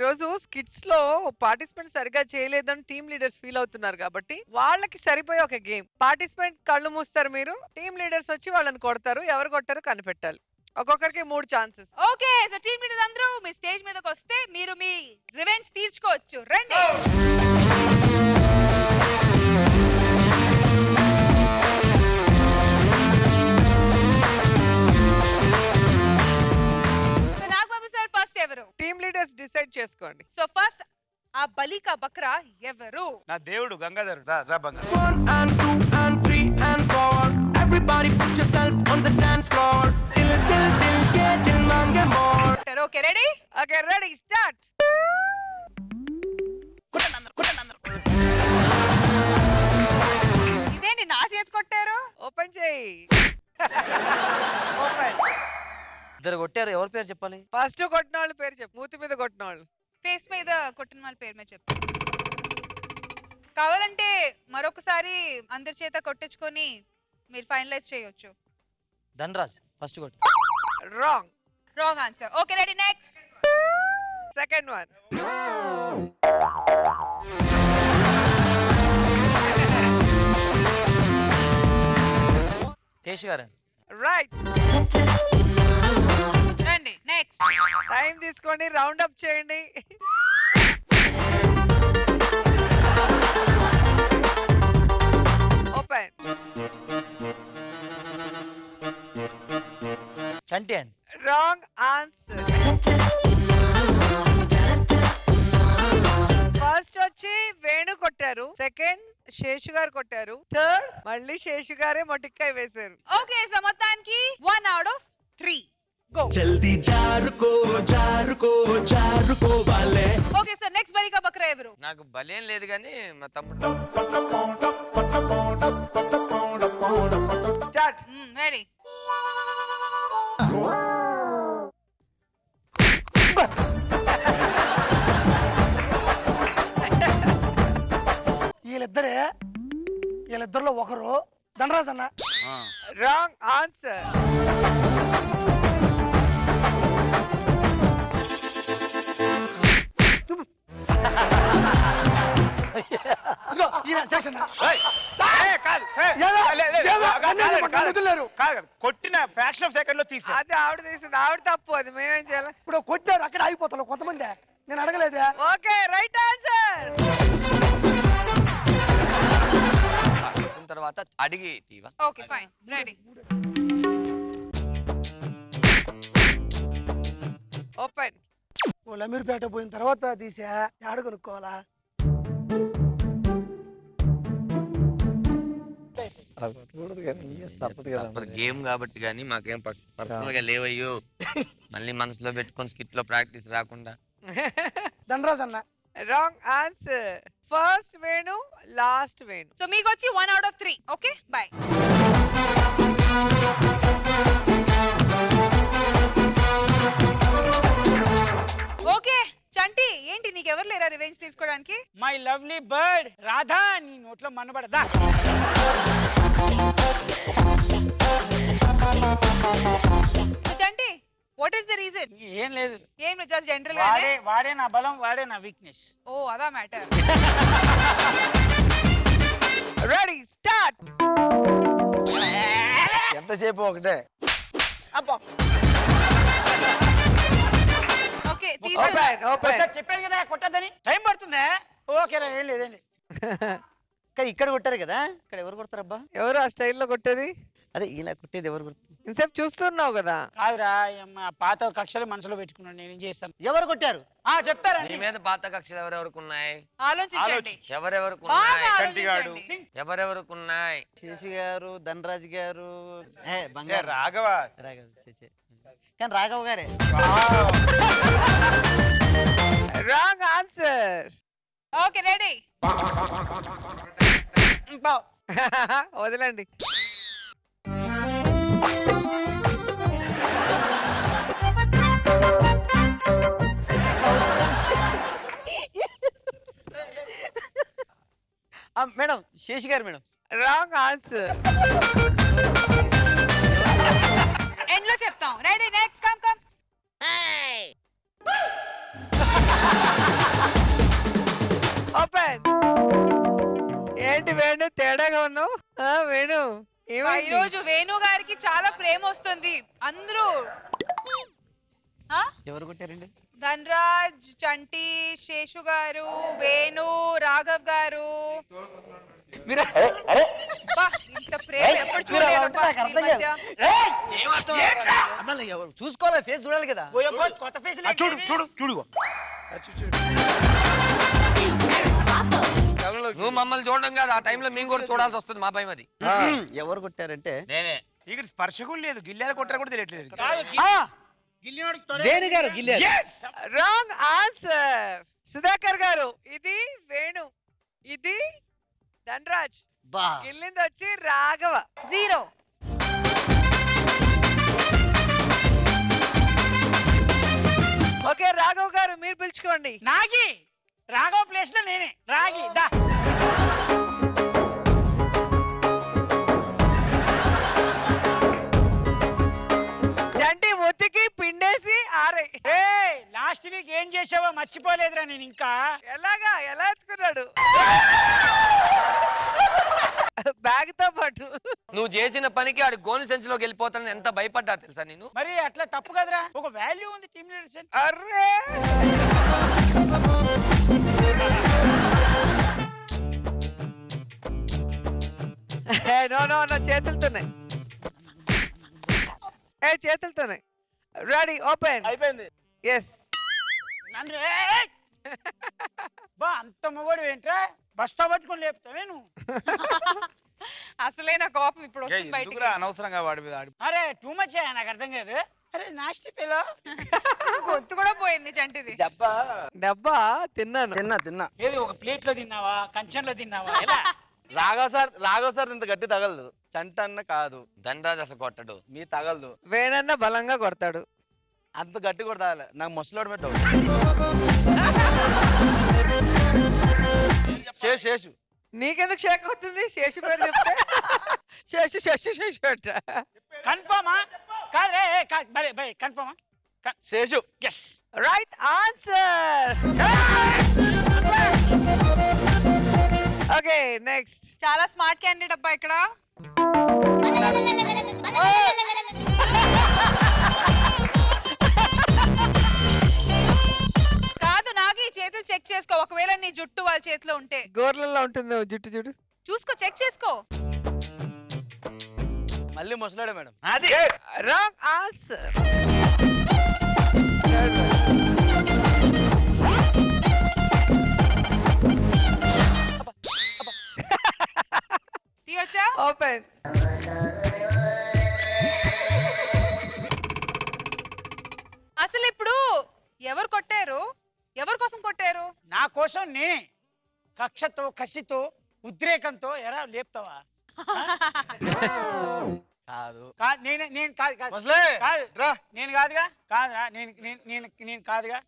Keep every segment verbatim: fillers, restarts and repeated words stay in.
ఈరోజు స్కిట్స్ లో పార్టిసిపెంట్ సరిగా చేయలేదని టీమ్ లీడర్స్ ఫీల్ అవుతున్నారు కాబట్టి వాళ్ళకి సరిపోయే ఒక గేమ్. పార్టిసిపెంట్ కళ్ళు మూస్తారు, మీరు టీమ్ లీడర్స్ వచ్చి వాళ్ళని కొడతారు, ఎవరు కొట్టారో కనిపెట్టాలి. ఒక్కొక్కరికి మూడు chances. Okay, so team leaders అందరూ మీ స్టేజ్ మీదకి వస్తే మీరు మీ రివెంజ్ తీర్చుకోవచ్చు. రండి. ఫస్ట్ ఎవరు టీమ్ లీడర్స్ డిసైడ్ చేసుకోండి. సో ఫస్ట్ ఆ బలిక బక్రా ఎవరు? నా దేవుడు గంగాధరు. రా రా బంగారు. Okay ready. Okay ready start. ఇదేంటి నా చేతి కొట్టారు? ఓపెన్ చేయి. ఓపెన్. ఇద్దరు కొట్టారు, ఎవరి పేరు చెప్పాలి? ఫస్ట్ కొట్టిన వాళ్ళ పేరు చెప్పు. మూతి మీద కొట్టిన వాళ్ళు, ఫేస్ మీద కొట్టిన వాళ్ళ పేరు మీద చెప్పు. కావాలంటే మరొకసారి అందరి చేత కొట్టించుకొని మీరు ఫైనలైజ్ చేయొచ్చు. ధనరాజ్ ఫస్ట్ కొట్టు. Wrong wrong answer. Okay ready next. Second one. Seshu గారు. రైట్. నెక్స్ట్ టైం తీసుకోండి, రౌండ్ అప్ చేయండి. ఓపెన్. చంటి అండి. Wrong answer. ఫస్ట్ వచ్చి వేణు కొట్టారు, సెకండ్ శేషు గారు కొట్టారు, థర్డ్ మళ్ళీ శేషు గారే మొటిక్కాయ వేశారు. ఓకే, సో మొత్తానికి one out of three. Go. జల్దీ జారుకో జారుకో జారుకో వాలే. ఓకే సో నెక్స్ట్ బలికా బక్రా ఎవరు? నాకు బలేం లేదు గానీ మా తమ్ముడు. స్టార్ట్. రెడీ. వీళ్ళిద్దరే, వీళ్ళిద్దరిలో ఒకరు ధనరాజ్ అన్న. Wrong answer. కొట్టిన ఫ్యాక్షన్ ఆఫ్ సెకండ్ లో తీసి అది ఆవిడ తీసింది, ఆవిడ తప్పు, అది మేమేం చేయాలి? ఇప్పుడు కొట్టారు, అక్కడ ఆగిపోతాం కొంతమంది, నేను అడగలేదే. Okay right answer. తర్వాత అడిగి ఓకే ఫైన్ రెడీ. ఓపెన్. లమీర్పేట పోయిన తర్వాత తీసా, ఆడ కొనుక్కోవాలా? గేమ్ కాబట్టి కానీ మాకేం పర్సనల్ గా లేవయ్యో, మళ్ళీ మనసులో పెట్టుకొని స్కిట్ లో ప్రాక్టీస్ రాకుండా. ధనరాజ్ అన్న. Wrong answer. First Venu, last Venu. So మీకు వచ్చి one out of three. Okay bye. Okay Chanti, ఏంటి నీకెవరు లేరా రివెంజ్ తీసుకోవడానికి? మై లవ్లీ బర్డ్ రాధా, నీ నోట్లో మన్నబడదా. Chanti, what is the reason? ఏం లేదు, ఏం లేదు, జస్ట్ జనరల్ గా వాడే వాడే నా బలం, వాడే నా వీక్నెస్. ఓ అదా మ్యాటర్. Ready start. ఎంతసేపు ఒకటే అబ్బా. ఓకే తీసుకో, చెప్పాను కదా కొట్టద్దని, టైం పడుతుందా? ఓకే ఏం లేదు ఏం లేదు. ఇక్కడ కొట్టారు కదా, ఇక్కడ ఎవరు కొడతారు అబ్బా? ఎవరు ఆ స్టైల్లో కొట్టేది? అదే ఇలా కొట్టేది ఎవరు కొడుతుంది? ఇంతసేపు చూస్తున్నావు కదా. కాదురా, పాత కక్షలు మనసులో పెట్టుకున్నాను, నేను ఏం చేస్తాను? ఎవరు కొట్టారు చెప్తారా? నీ మీద పాత కక్షలు ఎవరెవరికి ఉన్నాయి ఆలోచించండి. ఎవరెవరికి ఉన్నాయి? ఎవరెవరికి ఉన్నాయి? శేషు గారు, ధనరాజ్ గారు, రాఘవ, కానీ రాఘవ గారే. Wrong answer. Okay ready. వదలండి. మేడం శేషు గారు. మేడం. Wrong answer. ఎండ్ లో చెప్తాం. Ready next. Come come. ఏంటి వేణు తేడాగా ఉన్నావు? వేణు ఈ రోజు వేణు గారికి చాలా ప్రేమ వస్తుంది. అందరూ ఎవరు కొట్టారండి? ధనరాజ్, చంటి, శేషు గారు, వేణు, రాఘవ్ గారు. చూసుకోవాలి ఫేస్ చూడాలి కదా. కొత్త ఫేస్ చూడు చూడు చూడు నువ్వు మమ్మల్ని చూడడం కాదు, ఆ టైంలో మేము కూడా చూడాల్సి వస్తుంది. మా భయం అది. ఎవరు కొట్టారంటే నేనే. ఇక్కడ స్పర్శ కూడా లేదు, గిల్లాలు కొట్టారు కూడా తెలియట్లేదు. వేణు గారు రాంగ్ ఆన్సర్. సుధాకర్ గారు ఇది వేణు, ఇది ధనరాజ్, గిల్లింది వచ్చి రాఘవ. జీరో. ఓకే రాఘవ్ గారు మీరు పిలుచుకోండి. నాగి రాఘవ ప్లేస్ లో నేనే. రాగి దా జంటి ఒత్తికి పిండేసి ఆరే. లాస్ట్ వీక్ ఏం చేసావో మర్చిపోలేదురా. నేను ఇంకా ఎలాగా ఎలా ఎత్తుకున్నాడు బ్యాగ్ తో పాటు. నువ్వు చేసిన పనికి ఆడు గోని సెన్స్ లోకి వెళ్ళిపోతాను ఎంత భయపడ్డా తెలుసా నేను. మరి అట్లా తప్పు కదరా, ఒక వాల్యూ ఉంది టీమ్ లీడర్షిప్. అరే నో నో నో చేతులతోనే ఏ చేతులతోనే. రెడీ ఓపెన్ అయిపోయింది. ఎస్ నన్ను బా అంత మొగోడు ఏంట్రా బస్తా పట్టుకొని లేపుతావే నువ్వు. అసలే నా కోపం ఇప్పుడు వస్తుంది బయటికి. అనవసరంగా వాడి మీద అరే టూ మచ్ అయ్యా. నాకు అర్థం కాదు. అరే నాస్టి పిల్ల గొంతు కూడా పోయింది. చంటిది డబ్బా డబ్బా తిన్నాను. తిన్నా తిన్నా ఏది ఒక ప్లేట్ లో తిన్నావా కంచెంలో తిన్నావా? రాఘవ్ సార్ రాఘవ్ సార్ ఇంత గట్టి తగలదు. చంట అన్న కాదు, ధనరాజ్ అసలు కొట్టడు. మీ తగలదు. వేణన్న బలంగా కొడతాడు. అంత గట్టి కూడా తగల. నాకు ముసలోడి మీద శేషు శేషు. నీకెందుకు షేక్ అవుతుంది? శేషు పేరు చెప్తే శేషు శేషు శేషు అంట. కన్ఫర్మా కాదే బరే బై కన్ఫర్మా శేషు. yes right answer. Okay next. చాలా స్మార్ట్ క్యాండిడేట్ అబ్బా. ఇక్కడ కాదు నాకు ఈ చేతులు చెక్ చేసుకో. ఒకవేళ నీ జుట్టు వాళ్ళ చేతిలో ఉంటే గోర్లలో ఉంటుంది జుట్టు. జుట్టు చూసుకో, చెక్ చేసుకో. మళ్ళీ ముసలాడే మేడం. అది రాంగ్ ఆన్సర్. ఓపెన్ అసలు ఇప్పుడు ఎవరు కొట్టారు? ఎవరి కోసం కొట్టారు? నా కోసం నేనే. కక్షతో కసితో ఉద్రేకంతో ఎలా లేపుతావా? కాదు నేనే. నేను కాదు కాదు నేను కాదుగా కాదురా. నేను నేను నేను కాదుగా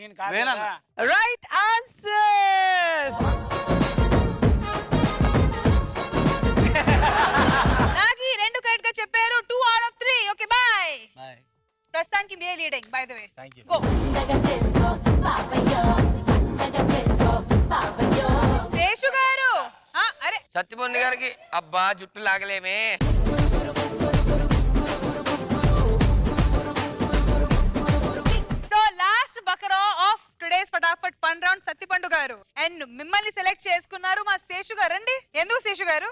నేను కాదురా. Right answer. చెప్పారు two out of three. Okay bye bye. ప్రస్తాన్కి మీరే leading by the way. Thank you. గో దగా చేసుకో పాపయ్యో దగా చేసుకో పాపయ్యో. శేషు గారు ఆ అరే సత్యపండు గారికి అబ్బా జుట్టు లాగలేమే. సో లాస్ట్ బకరా ఆఫ్ టుడేస్ ఫటాఫట్ ఫన్ రౌండ్. సత్యపండు గారు అండ్ మిమ్మల్ని సెలెక్ట్ చేసుకున్నారు మా శేషు గారు. రండి. ఎందుకు శేషు గారు?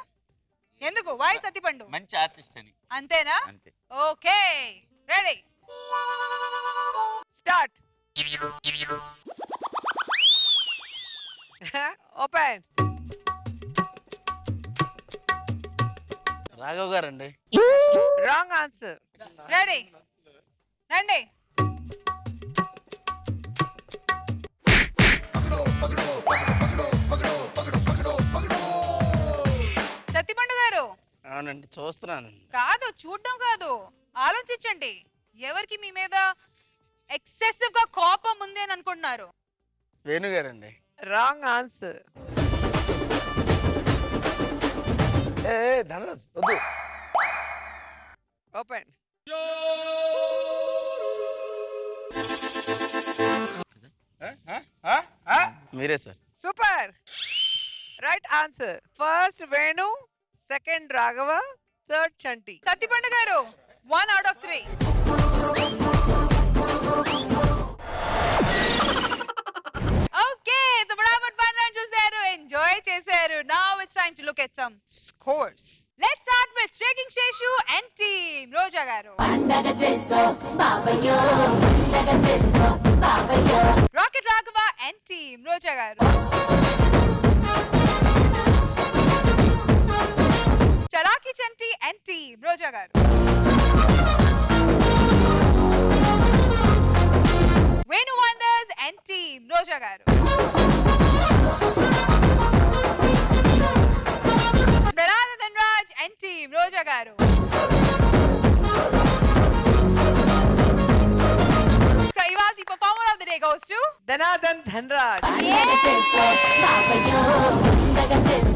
ఎందుకు? వై సత్యపండు మంచి ఆర్టిస్ట్ అని అంతేనా? Okay ready start. Open. Raghav గారు అండి. Wrong answer. రెడీ రండి. సత్యపండు గారు అవునండి చూస్తున్నాను. కాదు చూడడం కాదు, ఆలోచించండి. ఎవరికి మీ మీద ఎక్సెసివ్ గా కోపం ఉంది అని అనుకుంటున్నారు? వేణు గారు అండి. Wrong answer. ఏ ధనరాజ్ వద్దు. ఓపెన్. మీరే sir. Super! Right answer. First Venu, second Raghava, third Chanti. Sati Pandu Garu, one out of three. Okay, so Brahmat Bandran Chusaru, enjoy Chesaru. Now it's time to look at some scores. Let's start with Shaking Sheshu and team Rojagaro. Rocket Raghava and team Rojagaro. Chalaki Chanti and team Rojagaru. Venu Wonders and team Rojagaru. Dhana Dhan Dhanraj and team Rojagaru. So Iwaji, performer of the day goes to Dhana Dhan Dhanraj. Yay!